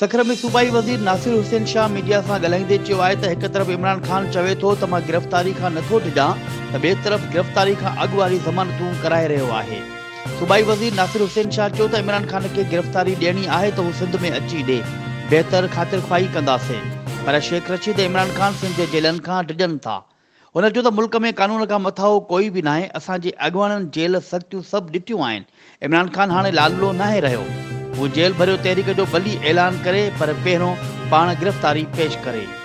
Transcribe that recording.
सखर में सूबाई वज़ीर नासिर हुसैन शाह मीडिया से गलाइंदे त एक तरफ इमरान खान चवे तो गिरफ्तारी का नो डिजा तो बे तरफ गिरफ्तारी का अगवारी जमानतू कराए रो है। सूबाई वज़ीर नासिर हुसैन शाह तो इमरान खान के गिरफ्तारी देनी है तो वो सिंध में अची दे बेहतर खातिर ख्वाही कदे पर शेख रशीद इमरान खान सिंध के जेलन का डिजन था। उनको तो मुल्क में कानून का मथाओ कोई भी ना असाजे अगवाणन जेल सख्तियों सब डिटियों। इमरान खान हाँ लालो ना रो वो जेल भरियो तहरीक जो भली ऐलान करे पर पहिरों पान गिरफ्तारी पेश करे।